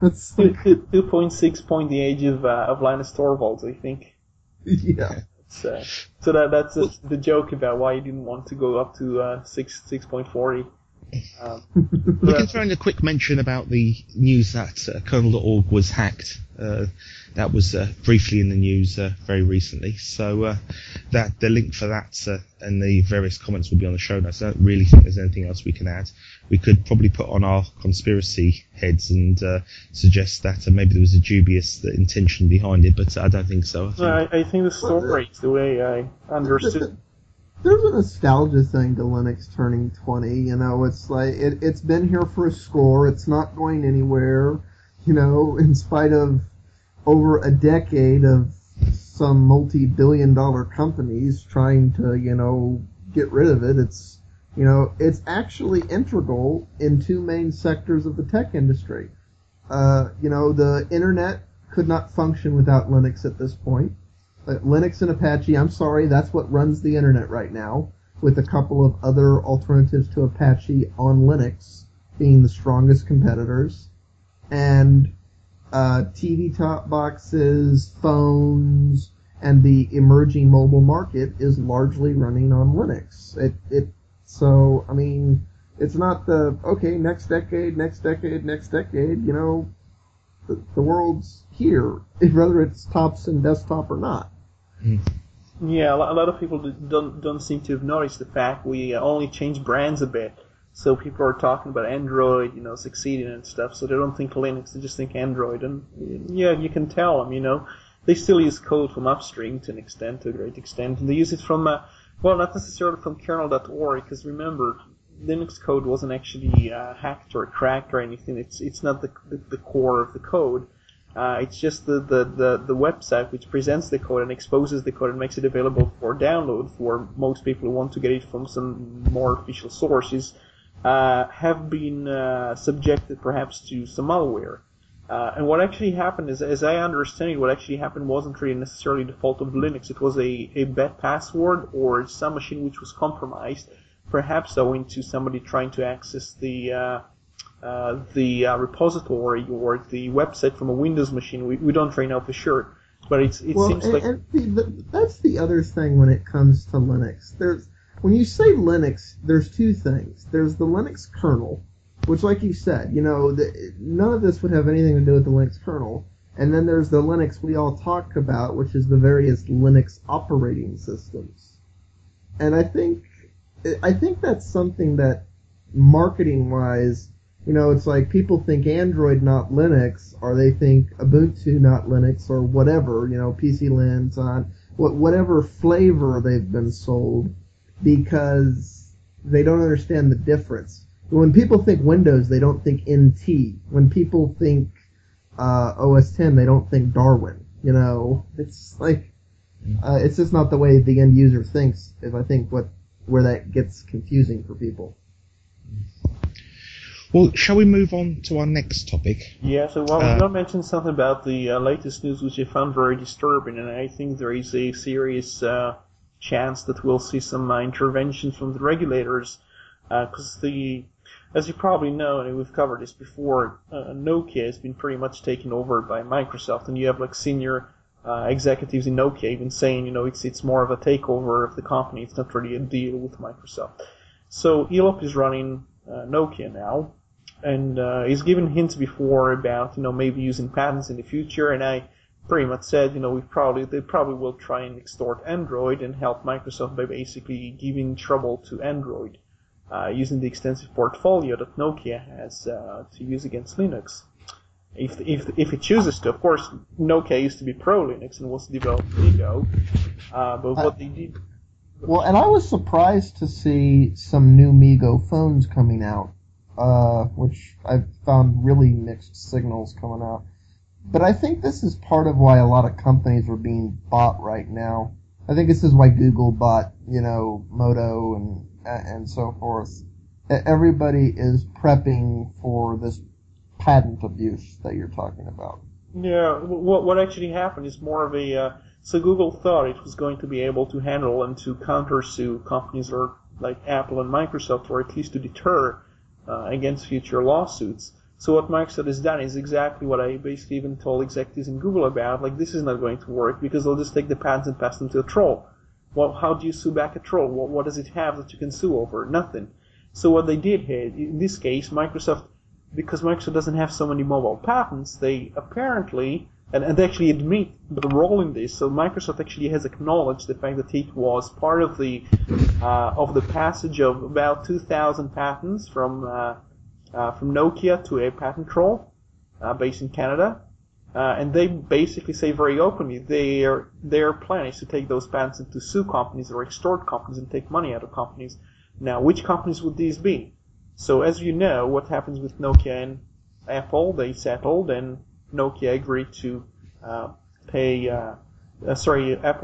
That's 2.6.8 of Linus Torvalds, I think. Yeah. So that's the joke about why you didn't want to go up to 6.40. We can throw in a quick mention about the news that kernel.org was hacked. That was briefly in the news very recently. So that the link for that and the various comments will be on the show notes. I don't really think there's anything else we can add. We could probably put on our conspiracy heads and suggest that maybe there was a dubious intention behind it, but I don't think so. I think the story is the way I understood. There's a nostalgia thing to Linux turning 20, you know, it's like, it's been here for a score, it's not going anywhere, you know, in spite of over a decade of some multi-billion-dollar companies trying to, you know, get rid of it. It's, you know, it's actually integral in two main sectors of the tech industry. You know, the internet could not function without Linux at this point. Linux and Apache, I'm sorry, that's what runs the internet right now, with a couple of other alternatives to Apache on Linux being the strongest competitors. And TV top boxes, phones, and the emerging mobile market is largely running on Linux. So, I mean, it's not the, okay, next decade, you know, the world's here, whether it's tops and desktop or not. Yeah, a lot of people don't seem to have noticed the fact we only change brands a bit. So people are talking about Android, you know, succeeding and stuff. So they don't think Linux, they just think Android. And yeah, you can tell them, you know, they still use code from upstream to an extent, to a great extent, and they use it from not necessarily from kernel.org, because remember, Linux code wasn't actually hacked or cracked or anything. It's not the core of the code. It's just the website which presents the code and exposes the code and makes it available for download for most people who want to get it from some more official sources, have been subjected perhaps to some malware. And what actually happened is, as I understand it, what actually happened wasn't really necessarily the fault of Linux. It was a bad password or some machine which was compromised, perhaps owing to somebody trying to access the repository or the website from a Windows machine. We don't really know for sure, but that's the other thing when it comes to Linux. When you say Linux, there's two things. There's the Linux kernel, which, like you said, you know, none of this would have anything to do with the Linux kernel. And then there's the Linux we all talk about, which is the various Linux operating systems. And I think that's something that, marketing-wise, you know, it's like people think Android, not Linux, or they think Ubuntu, not Linux, or whatever, you know, PCLIN, on whatever flavor they've been sold, because they don't understand the difference. When people think Windows, they don't think NT. When people think OS X, they don't think Darwin. You know, it's like it's just not the way the end user thinks. If I think where that gets confusing for people. Well, shall we move on to our next topic? Yeah, so I want to mention something about the latest news, which I found very disturbing, and I think there is a serious chance that we'll see some intervention from the regulators, because as you probably know, and we've covered this before, Nokia has been pretty much taken over by Microsoft, and you have like senior executives in Nokia even saying, you know, it's more of a takeover of the company, it's not really a deal with Microsoft. So ELOP is running Nokia now, and he's given hints before about, you know, maybe using patents in the future, and I pretty much said, you know, they probably will try and extort Android and help Microsoft by basically giving trouble to Android, using the extensive portfolio that Nokia has to use against Linux. If it chooses to, of course, Nokia used to be pro-Linux and was developed MeeGo, but what they did... Well, and I was surprised to see some new MeeGo phones coming out, which I found really mixed signals coming out. But I think this is part of why a lot of companies are being bought right now. I think this is why Google bought, you know, Moto and so forth. Everybody is prepping for this patent abuse that you're talking about. Yeah, what actually happened is more of a... So Google thought it was going to be able to handle and to countersue companies like Apple and Microsoft, or at least to deter against future lawsuits. So what Microsoft has done is exactly what I basically even told executives in Google about, like, this is not going to work because they'll just take the patents and pass them to a troll. Well, how do you sue back a troll? What does it have that you can sue over? Nothing. So what they did here, in this case, Microsoft, because Microsoft doesn't have so many mobile patents, they apparently, and they actually admit the role in this, so Microsoft actually has acknowledged the fact that it was part of the passage of about 2,000 patents from Nokia to a patent troll based in Canada, and they basically say very openly their plan is to take those patents and to sue companies or extort companies and take money out of companies. Now, which companies would these be? So, as you know, what happens with Nokia and Apple, they settled, and Nokia agreed to Apple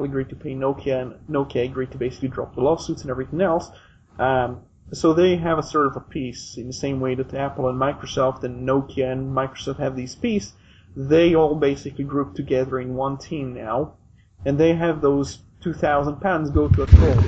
agreed to pay Nokia, and Nokia agreed to basically drop the lawsuits and everything else. So they have a sort of a peace in the same way that Apple and Microsoft and Nokia and Microsoft have these peace. They all basically group together in one team now, and they have those 2,000 patents go to a troll.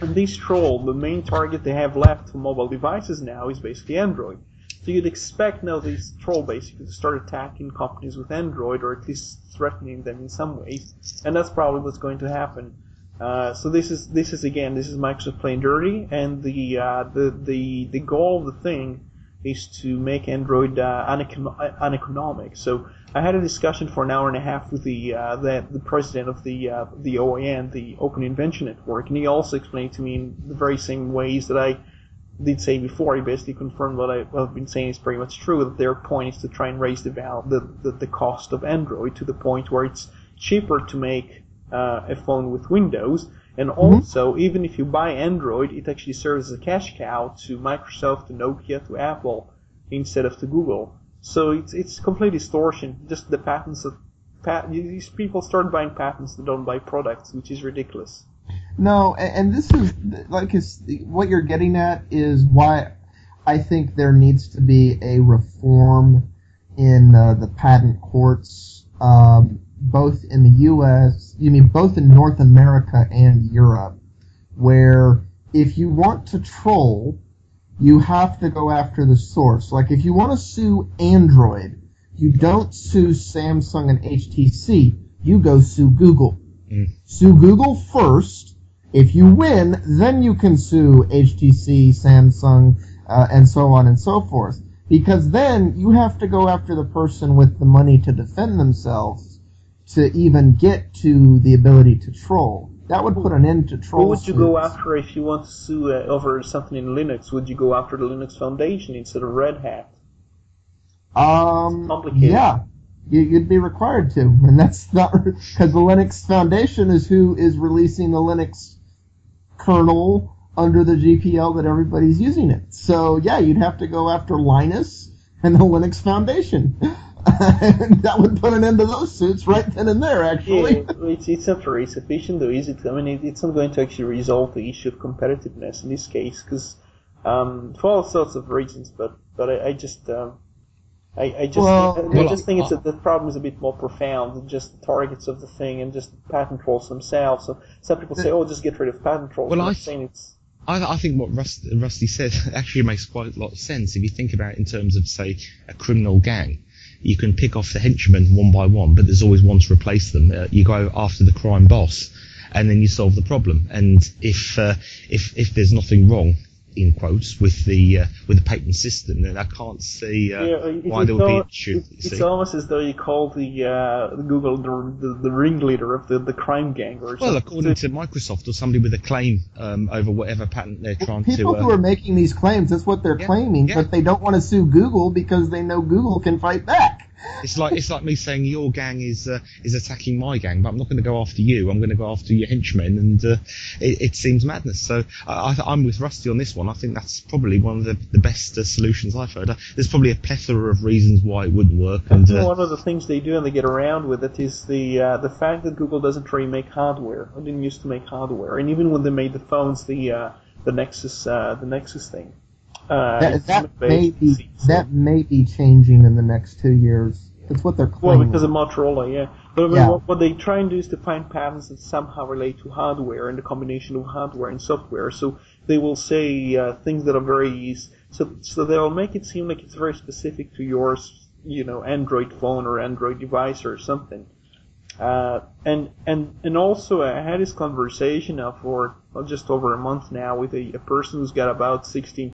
And this troll, the main target they have left for mobile devices now is basically Android. So you'd expect now this troll basically to start attacking companies with Android, or at least threatening them in some ways, and that's probably what's going to happen. So this is Microsoft playing dirty, and the goal of the thing is to make Android uneconomic. So I had a discussion for an hour and a half with the president of the OIN, the Open Invention Network, and he also explained to me in the very same ways that I did say before. He basically confirmed what I've been saying is pretty much true, that their point is to try and raise the cost of Android to the point where it's cheaper to make a phone with Windows, and also even if you buy Android, it actually serves as a cash cow to Microsoft, to Nokia, to Apple, instead of to Google. So it's complete distortion. Just the patents of these people start buying patents that don't buy products, which is ridiculous. No, and this is like what you're getting at is why I think there needs to be a reform in the patent courts. Both in the U.S., both in North America and Europe, where if you want to troll, you have to go after the source. Like, if you want to sue Android, you don't sue Samsung and HTC. You go sue Google. Mm. Sue Google first. If you win, then you can sue HTC, Samsung, and so on and so forth. Because then you have to go after the person with the money to defend themselves, to even get to the ability to troll. That would put an end to trolls. Who would you go after if you want to sue over something in Linux? Would you go after the Linux Foundation instead of Red Hat? It's complicated. Yeah, you'd be required to, and that's not because the Linux Foundation is who is releasing the Linux kernel under the GPL that everybody's using it. So yeah, you'd have to go after Linus and the Linux Foundation. And that would put an end to those suits right then and there, actually. Yeah, it's not very sufficient, though, is it? I mean, it's not going to actually resolve the issue of competitiveness in this case, because for all sorts of reasons. But I just think it's that the problem is a bit more profound than just the targets of the thing and just the patent trolls themselves. So some people say, "Oh, just get rid of patent trolls." Well, I think what Rusty said actually makes quite a lot of sense if you think about it in terms of, say, a criminal gang. You can pick off the henchmen one by one, but there's always one to replace them. You go after the crime boss, and then you solve the problem. And if there's nothing wrong, in quotes, with the patent system, then I can't see why there would be an issue. It's almost as though you call the Google the ringleader of the crime gang, or something. Well, according to Microsoft, or somebody with a claim over whatever patent they're trying to. People who are making these claims, that's what they're claiming, but they don't want to sue Google because they know Google can fight back. It's like me saying your gang is attacking my gang, but I'm not going to go after you. I'm going to go after your henchmen, and it seems madness. So I'm with Rusty on this one. I think that's probably one of the best solutions I've heard. There's probably a plethora of reasons why it wouldn't work. And one of the things they do and they get around with it is the fact that Google doesn't really make hardware. They didn't used to make hardware, and even when they made the phones, the Nexus thing. That may be changing in the next 2 years. That's what they're claiming. Well, because of Motorola, yeah. But what they try and do is to find patents that somehow relate to hardware and the combination of hardware and software. So they will say things that are very So they'll make it seem like it's very specific to your, Android phone or Android device or something. And also I had this conversation for just over a month now with a person who's got about 16